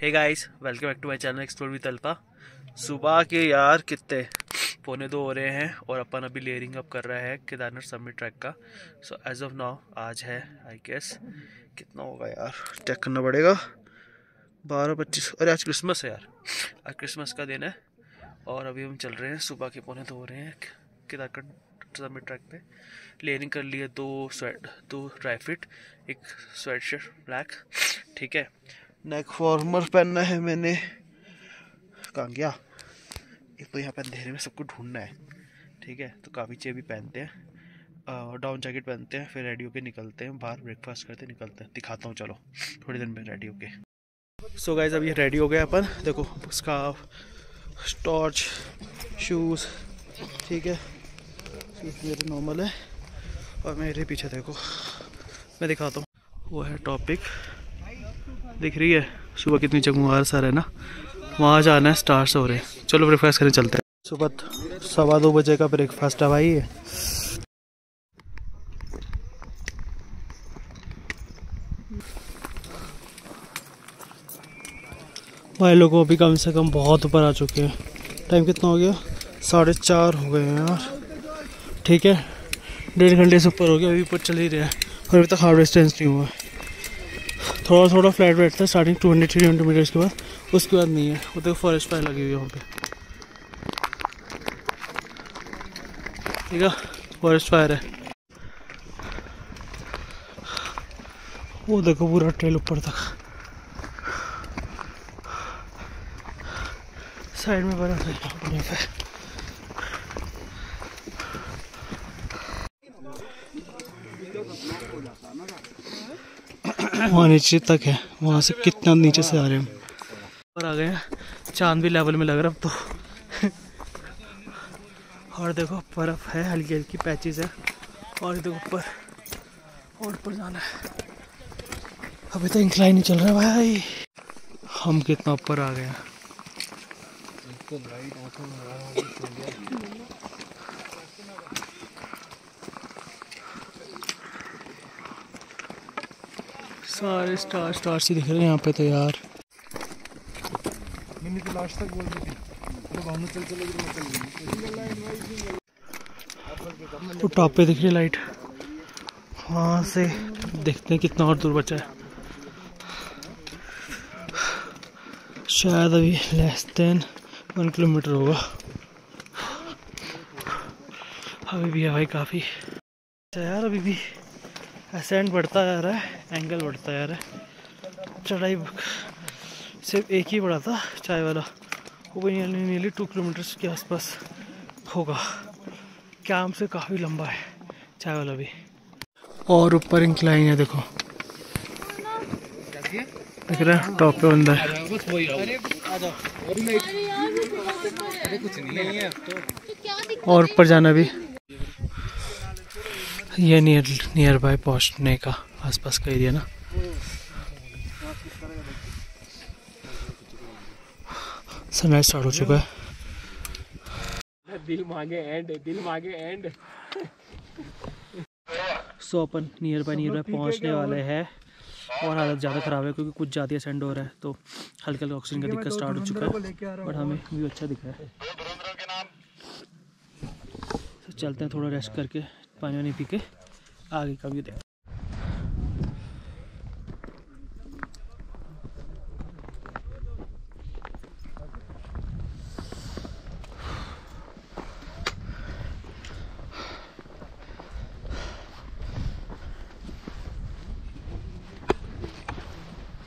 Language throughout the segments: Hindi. Hey guys, welcome back to my channel explore with alpha. सुबह के यार कितने 1:45 हो रहे हैं और अपन अभी लेयरिंग अप कर रहा है केदारनाथ समिट ट्रैक का। सो एज ऑफ नाउ आज है आई गेस कितना होगा यार, चेक करना पड़ेगा 12-25। अरे आज क्रिसमस है यार, आज क्रिसमस का दिन है और अभी हम चल रहे हैं। सुबह के 1:45 हो रहे हैं केदारकंठ समिट ट्रैक पे। लेयरिंग कर लिए दो ड्राई फिट, एक स्वेट शर्ट ब्लैक, ठीक है। नेक फॉर्मर पहनना है मैंने, कहाँ गया एक तो यहाँ पे अंधेरे में सबको ढूंढना है, ठीक है। तो काफ़ी चीज़ें भी पहनते हैं, डाउन जैकेट पहनते हैं, फिर रेडी होके निकलते हैं बाहर, ब्रेकफास्ट करते निकलते हैं। दिखाता हूँ चलो थोड़ी देर में रेडी होके। सो गाइस अभी रेडी हो गए अपन, देखो स्कार्फ, टॉर्च, शूज़, ठीक है, मेरे नॉर्मल है। और मेरे पीछे देखो, मैं दिखाता हूँ वो है टॉपिक, दिख रही है सुबह कितनी जगमुगार सर है ना, वहाँ जाना है, स्टार्स हो रहे हैं। चलो ब्रेकफास्ट करने चलते हैं। सुबह 2:15 बजे का ब्रेकफास्ट है भाई। भाई लोगों अभी कम से कम बहुत ऊपर आ चुके हैं। टाइम कितना हो गया, 4:30 हो गए हैं यार, ठीक है। 1.5 घंटे से ऊपर हो गया, अभी ऊपर चल ही रहे हैं और अभी तक हार्ड डिस्टेंस नहीं हुआ। थोड़ा फ्लैट बैठता है स्टार्टिंग 200-300 मीटर्स के बाद, उसके बाद नहीं है। वो देखो फॉरेस्ट फायर लगी हुई है वहाँ पे, ठीक है, फॉरेस्ट फायर है। वो देखो पूरा ट्रेल ऊपर तक, साइड में बना है। वहाँ नीचे तक है, वहाँ से कितना नीचे से आ रहे हैं, ऊपर आ गए हैं। चांद भी लेवल में लग रहा अब तो। और देखो बर्फ है, हल्की हल्की पैचेस है। और देखो ऊपर और ऊपर जाना है, अभी तो इंक्लाइन नहीं चल रहा भाई। हम कितना ऊपर आ गए हैं, सारे स्टार्स ही दिख रहे हैं यहाँ पे तो यार। मैंने तो लास्ट तक बोल दिया, तो टॉप पे दिख रही लाइट, वहाँ से देखते हैं कितना और दूर बचा है। शायद अभी <1 किलोमीटर होगा, अभी भी है भाई काफ़ी यार। अभी भी असेंट बढ़ता जा रहा है, एंगल बढ़ता जा रहा है। चढ़ाई सिर्फ एक ही बड़ा था, चाय वाला, वो भी नियरली 2 किलोमीटर के आसपास होगा। कैंप से काफ़ी लंबा है चाय वाला भी। और ऊपर इंक्लाइन है, देखो दिख रहा है टॉप पे बंदा है। और ऊपर जाना भी, ये नियर बाय पहुँचने का आसपास का एरिया ना। सनराइज स्टार्ट हो चुका है। दिल मांगे एंड। सो अपन नियर बाय पहुँचने वाले हैं और हालत ज़्यादा ख़राब है क्योंकि कुछ ज़्यादा असेंड हो रहा है, तो हल्का हल्का ऑक्सीजन का दिक्कत स्टार्ट हो चुका है, बट हमें भी अच्छा दिख रहा है। तो चलते हैं थोड़ा रेस्ट करके, पानी वानी पी के आगे का व्यू देख।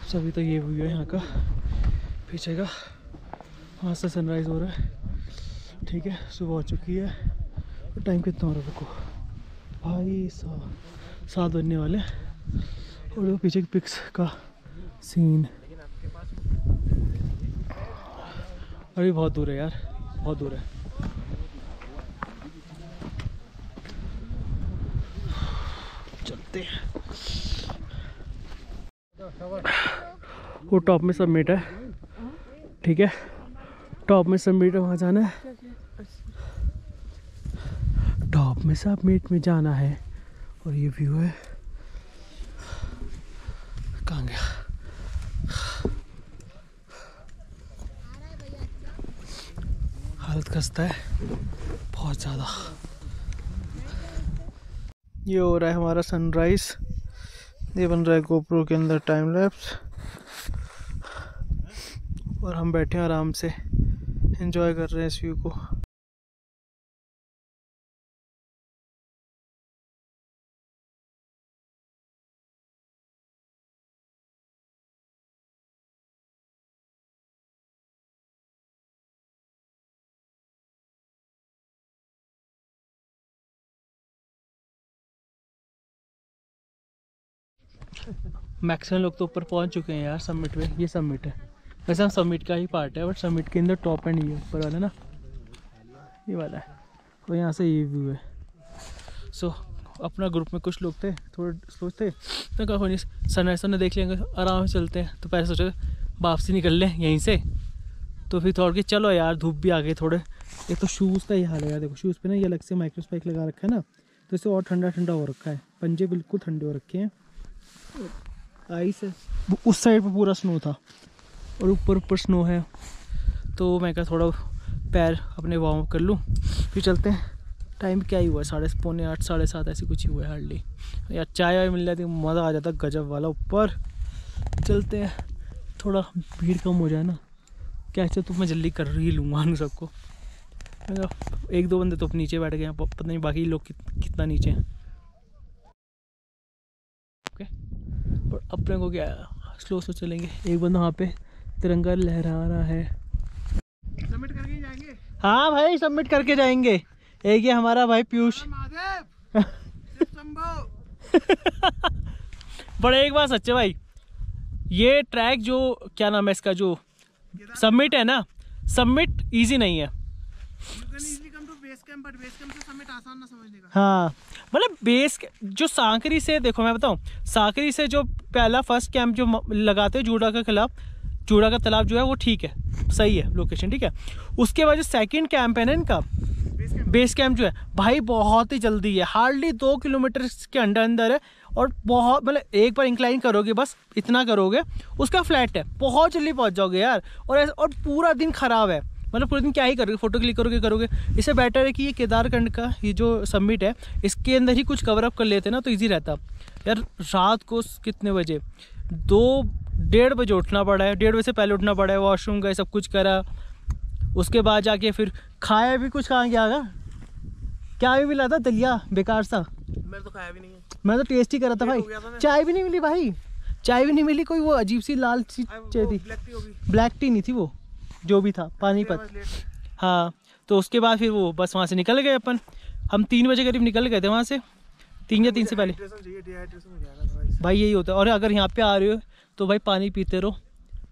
सभी तो ये व्यू है यहाँ का, पीछे का वहाँ से सनराइज हो रहा है, ठीक है। सुबह हो चुकी है और टाइम कितना हो रहा है, रुको भाई 7 बनने वाले। और वो पीछे पिक्स का सीन, अभी बहुत दूर है यार, बहुत दूर है। चलते हैं, वो टॉप में सबमिट है, ठीक है, टॉप में सबमिट है, वहाँ जाना है, टॉप में सबमिट में जाना है। और ये व्यू है, कहाँ गया हालत खस्ता है बहुत ज़्यादा। ये हो रहा है हमारा सनराइज़, ये बन रहा है गोप्रो के अंदर टाइम लैप्स, और हम बैठे हैं आराम से एंजॉय कर रहे हैं इस व्यू को। मैक्सिमम लोग तो ऊपर पहुंच चुके हैं यार समिट पे। ये समिट है, वैसे हम समिट का ही पार्ट है, बट समिट के अंदर टॉप एंड ये ऊपर वाला ना, ये वाला है, और यहाँ से ये व्यू है। सो अपना ग्रुप में कुछ लोग थे थोड़े स्लो थे, तो कहा कोई नहीं सनराइज ने देख लेंगे, आराम से चलते हैं। तो पहले सोचे वापसी निकल लें यहीं से, तो फिर थोड़ा कि चलो यार धूप भी आ गई थोड़े। एक तो शूज़ का ये हाल है यार, देखो शूज़ पे ना ये अलग से माइक्रो स्पाइक लगा रखा है ना, तो इससे और ठंडा ठंडा हो रखा है, पंजे बिल्कुल ठंडे हो रखे हैं। आइस है, उस साइड पे पूरा स्नो था और ऊपर ऊपर स्नो है, तो मैं क्या थोड़ा पैर अपने वार्म कर लूँ फिर चलते हैं। टाइम क्या ही हुआ, 8:30 8:30 ऐसे कुछ ही हुआ है हार्डली। यार चाय वाय मिल जाती मज़ा आ जाता गजब वाला। ऊपर चलते हैं, थोड़ा भीड़ कम हो जाए ना, क्या अच्छा तो मैं जल्दी कर ही लूँगा उन सबको। एक दो बंदे तो नीचे बैठ गए हैं, पता नहीं बाकी लोग कितना नीचे हैं। और अपने को क्या स्लो स्लो चलेंगे। एक बंदा वहाँ पे तिरंगा लहरा रहा है। सबमिट करके जाएंगे। हाँ भाई सबमिट करके जाएंगे। एक ये हमारा भाई पीयूष बड़े। एक बात सच्चे भाई, ये ट्रैक जो क्या नाम है इसका, जो सबमिट है ना, सबमिट इजी नहीं है। हाँ मतलब बेस जो सांकरी से, देखो मैं बताऊँ, सांकरी से जो पहला फर्स्ट कैंप जो लगाते हैं जूड़ा के खिलाफ, जूड़ा का तालाब जो है वो ठीक है, सही है लोकेशन ठीक है। उसके बाद जो सेकंड कैंप है ना इनका बेस कैंप जो है भाई बहुत ही जल्दी है, हार्डली 2 किलोमीटर के अंदर है, और बहुत मतलब एक बार इंक्लाइन करोगे बस इतना करोगे, उसका फ्लैट है, बहुत जल्दी पहुँच जाओगे यार। और पूरा दिन ख़राब है, मतलब पूरे दिन क्या ही करोगे, फोटो क्लिक करोगे। इससे बेटर है कि ये केदारकंठ का ये जो समिट है इसके अंदर ही कुछ कवर अप कर लेते ना तो इजी रहता। यार रात को कितने बजे, 2-1:30 बजे उठना पड़ा है, 1:30 बजे से पहले उठना पड़ा है, वॉशरूम गए सब कुछ करा, उसके बाद जाके फिर खाया भी कुछ, कहाँ गया आगा? क्या भी मिला था, दलिया बेकार सा, मैंने तो खाया भी नहीं है, मैंने तो टेस्ट ही करा था भाई। चाय भी नहीं मिली भाई, चाय भी नहीं मिली, कोई वो अजीब सी लाल सी चाय थी, ब्लैक टी नहीं थी वो, जो भी था पानीपत। हाँ तो उसके बाद फिर वो बस वहाँ से निकल गए अपन, हम 3 बजे करीब निकल गए थे वहाँ से, 3 या 3 से पहले भाई यही होता है। और अगर यहाँ पे आ रहे हो तो भाई पानी पीते रहो,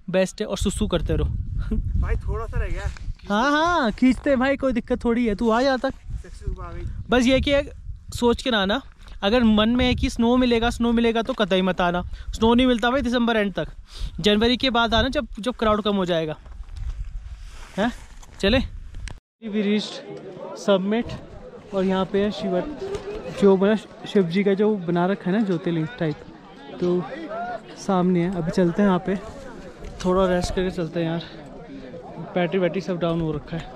बेस्ट है, और सुसु करते रहो भाई, थोड़ा सा रह गया। हाँ हाँ खींचते भाई, कोई दिक्कत थोड़ी है, तू आ जाता, बस ये कि सोच के ना आना, अगर मन में है कि स्नो मिलेगा स्नो मिलेगा तो कतई मत आना। स्नो नहीं मिलता भाई दिसंबर एंड तक, जनवरी के बाद आना जब जब क्राउड कम हो जाएगा। हैं चले वी रीच्ड सबमिट, और यहाँ पे है शिव जो बना शिव जी का जो बना रखा है ना ज्योतिर्लिंग टाइप, तो सामने है। अभी चलते हैं यहाँ पे, थोड़ा रेस्ट करके चलते हैं यार, बैटरी बैटरी सब डाउन हो रखा है।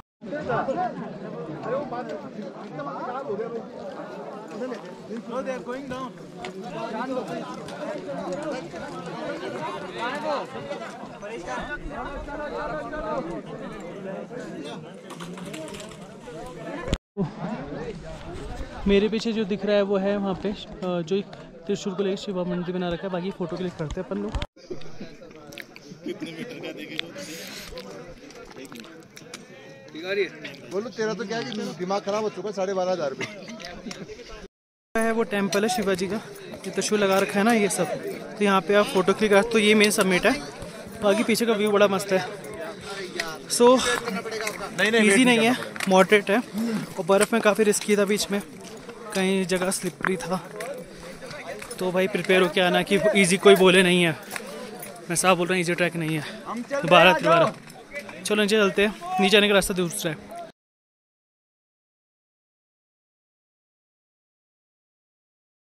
मेरे पीछे जो दिख रहा है वो है वहाँ पे जो एक त्रिशूल को लेकर शिवा मंदिर बना रखा है, बाकी फोटो क्लिक करते हैं अपन लोग। बोलो तेरा तो क्या दिमाग खराब हो चुका है। 12,500 है वो टेम्पल है शिवा जी का, ये त्रिशूल लगा रखा है ना ये सब, तो यहाँ पे आप फोटो क्लिक करते, तो ये मेन समिट है, बाकी पीछे का व्यू बड़ा मस्त है। सो इजी नहीं है, मॉडरेट है, और बर्फ़ में काफ़ी रिस्की था, बीच में कहीं जगह स्लिपरी था, तो भाई प्रिपेयर होके आना कि इजी कोई बोले नहीं है, मैं साफ बोल रहा हूँ इजी ट्रैक नहीं है। दोबारा चलो नीचे चलते हैं, नीचे आने का रास्ता दूसरा है।